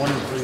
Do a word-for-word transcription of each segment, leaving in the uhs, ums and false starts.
one and three.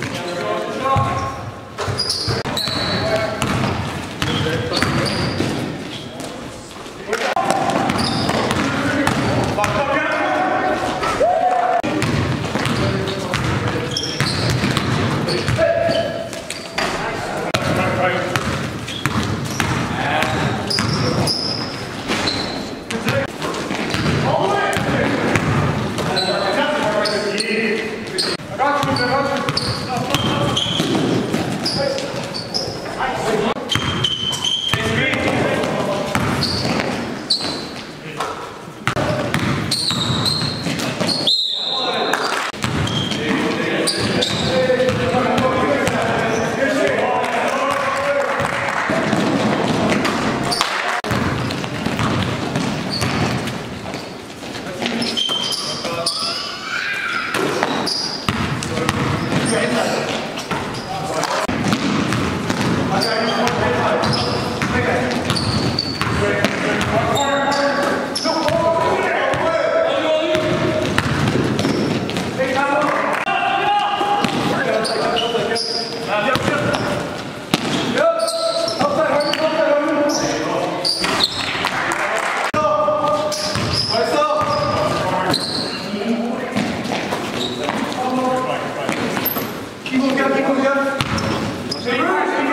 Keep looking up, keep looking up.